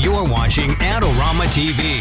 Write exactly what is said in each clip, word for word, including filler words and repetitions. You're watching Adorama T V.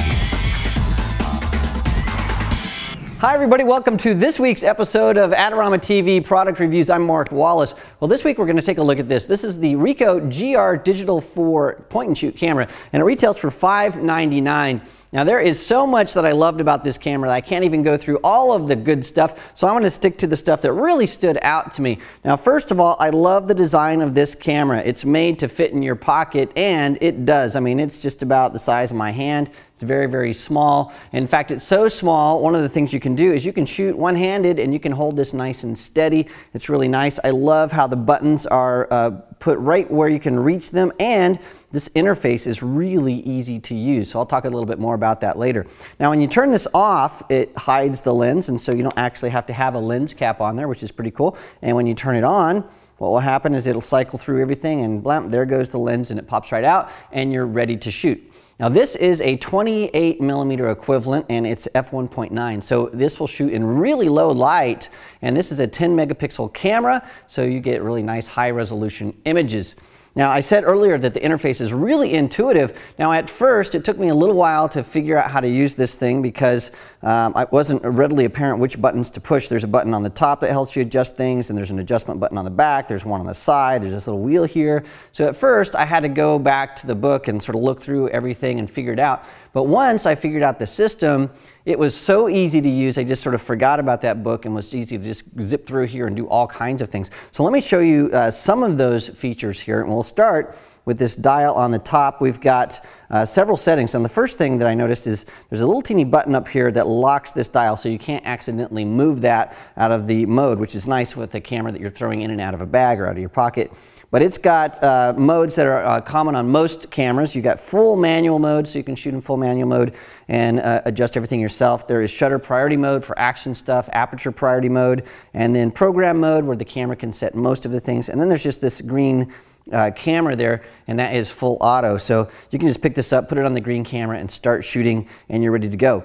Hi everybody, welcome to this week's episode of Adorama T V Product Reviews. I'm Mark Wallace. Well, this week we're going to take a look at this. This is the Ricoh G R Digital four point and shoot camera, and it retails for five ninety-nine. Now there is so much that I loved about this camera that I can't even go through all of the good stuff, so I'm going to stick to the stuff that really stood out to me. Now first of all, I love the design of this camera. It's made to fit in your pocket, and it does. I mean, it's just about the size of my hand. It's very, very small. In fact, it's so small, one of the things you can do is you can shoot one-handed and you can hold this nice and steady. It's really nice. I love how the buttons are uh, put right where you can reach them, and this interface is really easy to use. So I'll talk a little bit more about that later. Now when you turn this off, it hides the lens, and so you don't actually have to have a lens cap on there, which is pretty cool. And when you turn it on, what will happen is it'll cycle through everything, and blam, there goes the lens, and it pops right out, and you're ready to shoot. Now this is a twenty-eight millimeter equivalent, and it's f one point nine, so this will shoot in really low light, and this is a ten megapixel camera, so you get really nice high resolution images. Now I said earlier that the interface is really intuitive. Now at first it took me a little while to figure out how to use this thing, because um, it wasn't readily apparent which buttons to push. There's a button on the top that helps you adjust things, and there's an adjustment button on the back, there's one on the side, there's this little wheel here. So at first I had to go back to the book and sort of look through everything and figure it out. But once I figured out the system, it was so easy to use, I just sort of forgot about that book, and was easy to just zip through here and do all kinds of things. So let me show you uh, some of those features here, and we'll start with this dial on the top. We've got uh, several settings, and the first thing that I noticed is there's a little teeny button up here that locks this dial, so you can't accidentally move that out of the mode, which is nice with a camera that you're throwing in and out of a bag or out of your pocket. But it's got uh, modes that are uh, common on most cameras. You've got full manual mode, so you can shoot in full manual mode and uh, adjust everything yourself. There is shutter priority mode for action stuff, aperture priority mode, and then program mode, where the camera can set most of the things. And then there's just this green Uh, camera there, and that is full auto, so you can just pick this up, put it on the green camera, and start shooting, and you're ready to go.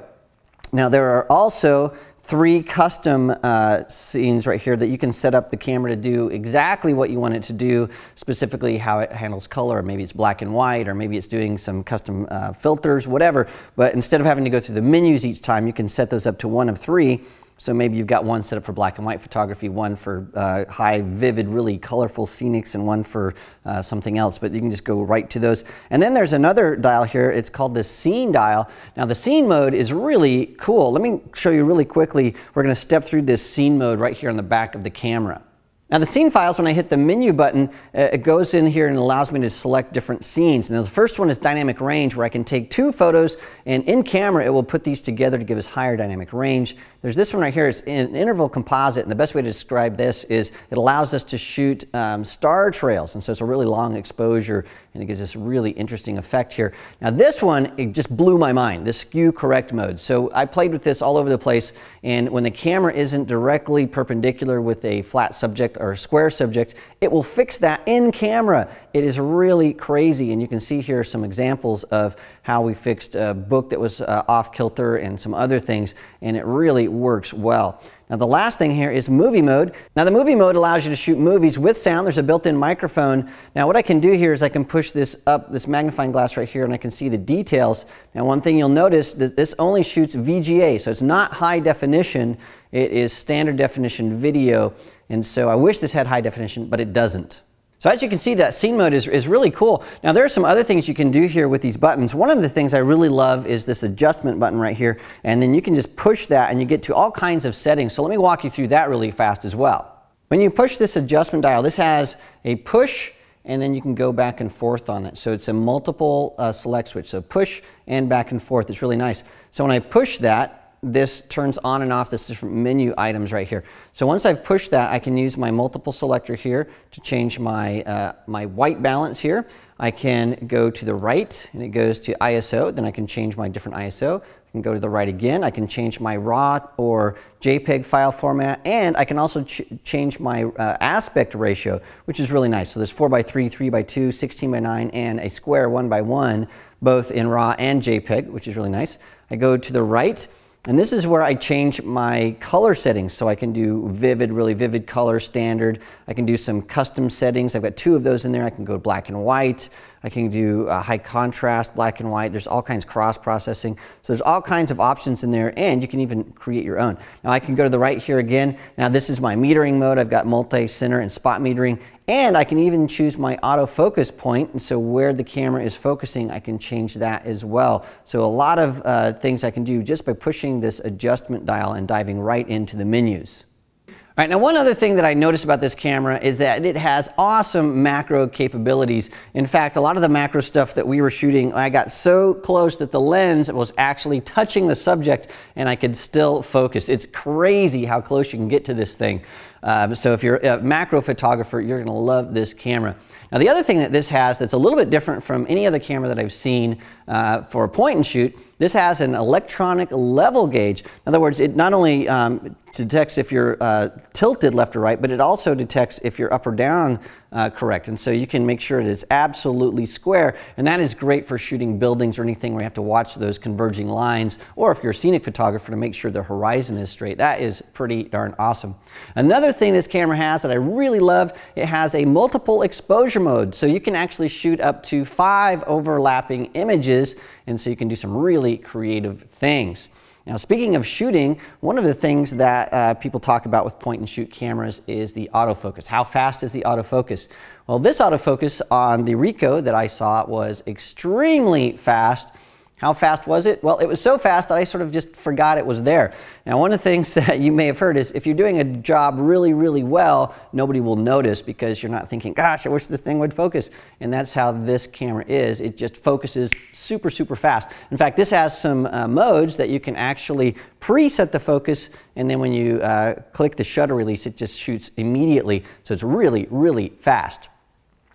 Now there are also three custom uh, scenes right here that you can set up the camera to do exactly what you want it to do, specifically how it handles color, or maybe it's black and white, or maybe it's doing some custom uh, filters, whatever. But instead of having to go through the menus each time, you can set those up to one of three. So maybe you've got one set up for black and white photography, one for uh, high, vivid, really colorful scenics, and one for uh, something else, but you can just go right to those. And then there's another dial here, it's called the scene dial. Now the scene mode is really cool. Let me show you really quickly. We're gonna step through this scene mode right here on the back of the camera. Now the scene files, when I hit the menu button, it goes in here and allows me to select different scenes. Now the first one is dynamic range, where I can take two photos, and in camera it will put these together to give us higher dynamic range. There's this one right here, it's an interval composite, and the best way to describe this is it allows us to shoot um, star trails, and so it's a really long exposure, and it gives us a really interesting effect here. Now this one, it just blew my mind, the skew correct mode. So I played with this all over the place, and when the camera isn't directly perpendicular with a flat subject or square subject, it will fix that in camera. It is really crazy, and you can see here some examples of how we fixed a book that was uh, off kilter and some other things, and it really works well. Now the last thing here is movie mode. Now the movie mode allows you to shoot movies with sound. There's a built-in microphone. Now what I can do here is I can push this up, this magnifying glass right here, and I can see the details. Now one thing you'll notice, that this only shoots V G A, so it's not high definition, it is standard definition video, and so I wish this had high definition, but it doesn't. So as you can see, that scene mode is, is really cool. Now there are some other things you can do here with these buttons. One of the things I really love is this adjustment button right here, and then you can just push that and you get to all kinds of settings. So let me walk you through that really fast as well. When you push this adjustment dial, this has a push, and then you can go back and forth on it. So it's a multiple uh, select switch, so push and back and forth. It's really nice. So when I push that, this turns on and off this different menu items right here. So once I've pushed that, I can use my multiple selector here to change my, uh, my white balance here. I can go to the right, and it goes to I S O, then I can change my different I S O. I can go to the right again, I can change my RAW or JPEG file format, and I can also ch change my uh, aspect ratio, which is really nice. So there's four by three, three by two, sixteen by nine, and a square one by one, both in RAW and JPEG, which is really nice. I go to the right, And this is where I change my color settings. So I can do vivid, really vivid color, standard. I can do some custom settings. I've got two of those in there. I can go black and white. I can do uh, high contrast, black and white. There's all kinds of cross processing. So there's all kinds of options in there, and you can even create your own. Now I can go to the right here again. Now this is my metering mode. I've got multi-center and spot metering, and I can even choose my autofocus point. And so where the camera is focusing, I can change that as well. So a lot of uh, things I can do just by pushing this adjustment dial and diving right into the menus. All right, now one other thing that I noticed about this camera is that it has awesome macro capabilities. In fact, a lot of the macro stuff that we were shooting, I got so close that the lens was actually touching the subject and I could still focus. It's crazy how close you can get to this thing. Uh, so if you're a macro photographer, you're going to love this camera. Now the other thing that this has that's a little bit different from any other camera that I've seen uh, for a point and shoot, this has an electronic level gauge. In other words, it not only um, detects if you're uh, tilted left or right, but it also detects if you're up or down uh, correct. And so you can make sure it is absolutely square, and that is great for shooting buildings or anything where you have to watch those converging lines, or if you're a scenic photographer, to make sure the horizon is straight. That is pretty darn awesome. Another thing this camera has that I really love, it has a multiple exposure mode. So you can actually shoot up to five overlapping images, and so you can do some really creative things. Now, speaking of shooting, one of the things that uh, people talk about with point and shoot cameras is the autofocus. How fast is the autofocus? Well, this autofocus on the Ricoh that I saw was extremely fast. How fast was it? Well, it was so fast that I sort of just forgot it was there. Now, one of the things that you may have heard is if you're doing a job really, really well, nobody will notice because you're not thinking, gosh, I wish this thing would focus. And that's how this camera is. It just focuses super, super fast. In fact, this has some uh, modes that you can actually preset the focus, and then when you uh, click the shutter release, it just shoots immediately. So it's really, really fast.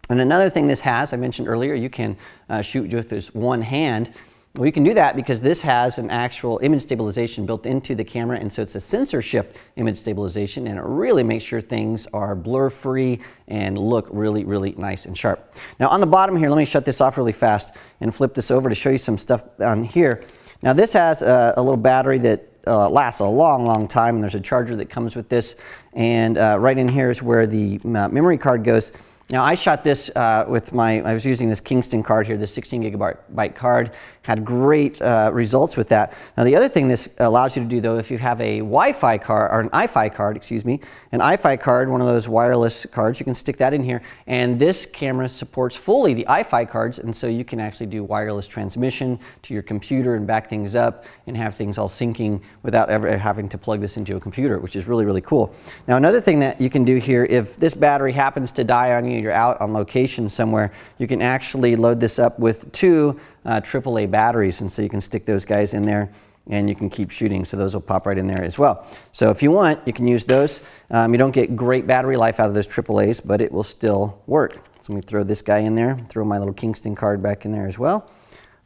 And another thing this has, I mentioned earlier, you can uh, shoot with this one hand. Well, you can do that because this has an actual image stabilization built into the camera, and so it's a sensor shift image stabilization, and it really makes sure things are blur free and look really, really nice and sharp. Now on the bottom here, let me shut this off really fast and flip this over to show you some stuff on here. Now this has a, a little battery that uh, lasts a long, long time, and there's a charger that comes with this, and uh, right in here is where the memory card goes. Now I shot this uh, with my, I was using this Kingston card here, this sixteen gigabyte card, had great uh, results with that. Now the other thing this allows you to do though, if you have a Wi-Fi card, or an Eye-Fi card, excuse me, an Eye-Fi card, one of those wireless cards, you can stick that in here, and this camera supports fully the Eye-Fi cards, and so you can actually do wireless transmission to your computer and back things up and have things all syncing without ever having to plug this into a computer, which is really, really cool. Now another thing that you can do here, if this battery happens to die on you, you're out on location somewhere, you can actually load this up with two uh, triple A batteries, and so you can stick those guys in there and you can keep shooting, so those will pop right in there as well. So if you want, you can use those. Um, you don't get great battery life out of those triple A's, but it will still work. So let me throw this guy in there, throw my little Kingston card back in there as well.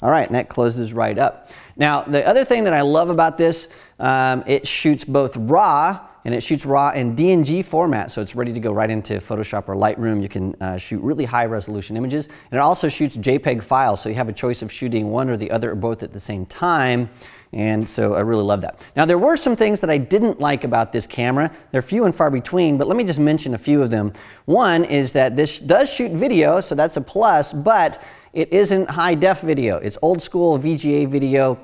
All right, and that closes right up. Now the other thing that I love about this, um, it shoots both raw, and it shoots raw in D N G format, so it's ready to go right into Photoshop or Lightroom. You can uh, shoot really high resolution images, and it also shoots JPEG files, so you have a choice of shooting one or the other or both at the same time, and so I really love that. Now there were some things that I didn't like about this camera. They're few and far between, but let me just mention a few of them. One is that this does shoot video, so that's a plus, but it isn't high def video. It's old school V G A video.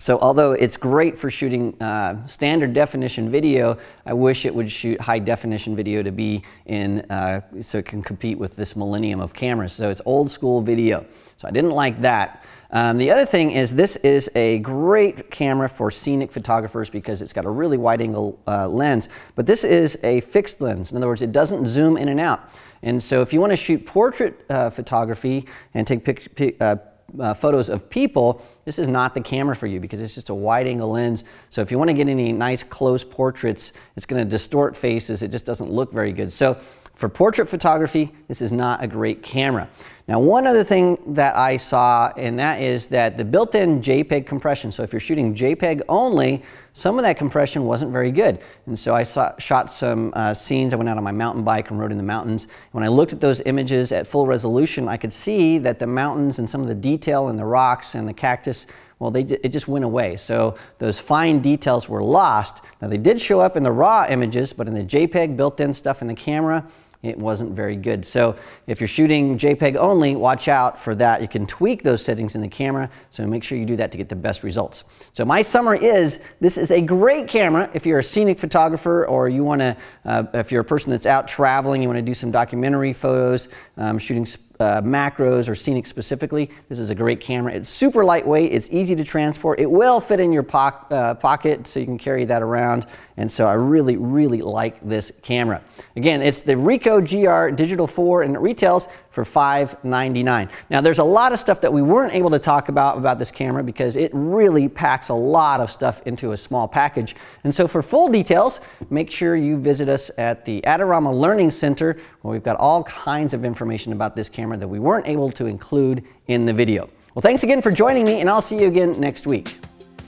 So although it's great for shooting uh, standard definition video, I wish it would shoot high definition video to be in, uh, so it can compete with this millennium of cameras. So it's old school video. So I didn't like that. Um, the other thing is this is a great camera for scenic photographers because it's got a really wide angle uh, lens, but this is a fixed lens. In other words, it doesn't zoom in and out. And so if you want to shoot portrait uh, photography and take pic pic uh, Uh, photos of people, this is not the camera for you because it's just a wide angle lens. So if you want to get any nice close portraits, it's going to distort faces. It just doesn't look very good. So for portrait photography, this is not a great camera. Now one other thing that I saw, and that is that the built-in JPEG compression. So if you're shooting JPEG only, some of that compression wasn't very good. And so I saw, shot some uh, scenes. I went out on my mountain bike and rode in the mountains. When I looked at those images at full resolution, I could see that the mountains and some of the detail and the rocks and the cactus well, they, it just went away. So those fine details were lost. Now, they did show up in the raw images, but in the JPEG built-in stuff in the camera, it wasn't very good. So if you're shooting JPEG only, watch out for that. You can tweak those settings in the camera, so make sure you do that to get the best results. So my summary is, this is a great camera if you're a scenic photographer, or you want to, uh, if you're a person that's out traveling, you want to do some documentary photos, um, shooting uh, macros or scenic specifically, this is a great camera. It's super lightweight, it's easy to transport, it will fit in your po uh, pocket, so you can carry that around. And so I really, really like this camera. Again, it's the Ricoh G R Digital four, and it retails for five ninety-nine. Now, there's a lot of stuff that we weren't able to talk about about this camera, because it really packs a lot of stuff into a small package. And so for full details, make sure you visit us at the Adorama Learning Center, where we've got all kinds of information about this camera that we weren't able to include in the video. Well, thanks again for joining me, and I'll see you again next week.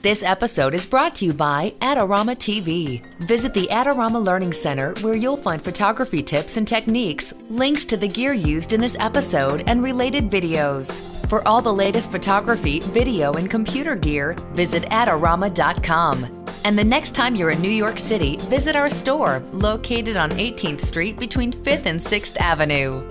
This episode is brought to you by Adorama T V. Visit the Adorama Learning Center, where you'll find photography tips and techniques, links to the gear used in this episode, and related videos. For all the latest photography, video, and computer gear, visit adorama dot com. And the next time you're in New York City, visit our store, located on eighteenth Street between fifth and sixth Avenue.